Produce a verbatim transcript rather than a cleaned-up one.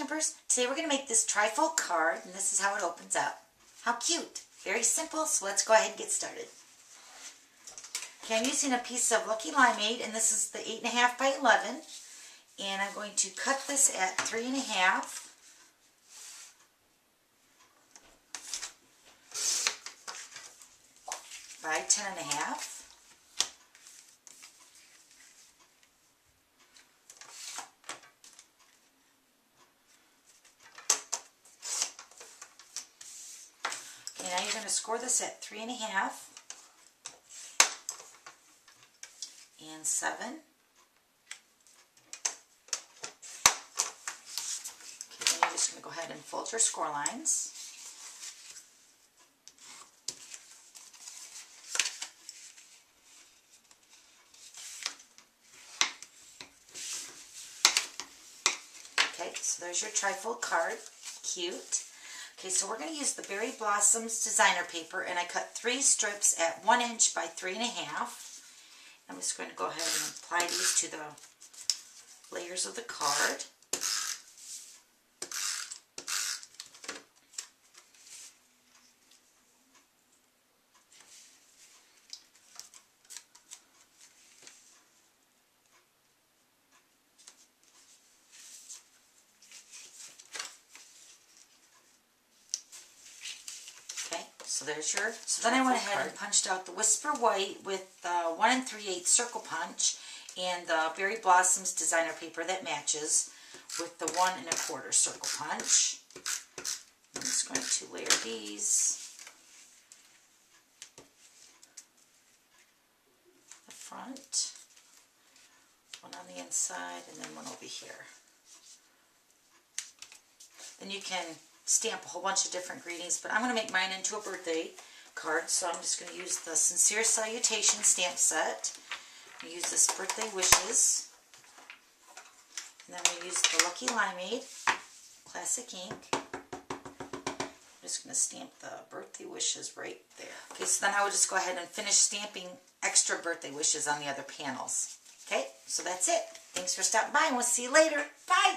Stampers. Today we're going to make this trifold card, and this is how it opens up. How cute! Very simple, so let's go ahead and get started. Okay, I'm using a piece of Lucky Limeade, and this is the eight and a half by eleven, and I'm going to cut this at three and a half. By ten and a half. Okay, now you're going to score this at three and a half and seven. Okay, then you're just going to go ahead and fold your score lines. So there's your trifold card. Cute. Okay, so we're going to use the Berry Blossoms designer paper, and I cut three strips at one inch by three and a half. I'm just going to go ahead and apply these to the layers of the card. So there's your. So then I went ahead and punched out the Whisper White with uh, one and three eighths circle punch, and the Berry Blossoms designer paper that matches with the one and a quarter circle punch. I'm just going to layer these. The front, one on the inside, and then one over here. Then you can stamp a whole bunch of different greetings, but I'm going to make mine into a birthday card, so I'm just going to use the Sincere Salutation stamp set. We use this Birthday Wishes, and then we use the Lucky Limeade Classic Ink. I'm just going to stamp the Birthday Wishes right there. Okay, so then I will just go ahead and finish stamping extra Birthday Wishes on the other panels. Okay, so that's it. Thanks for stopping by, and we'll see you later. Bye!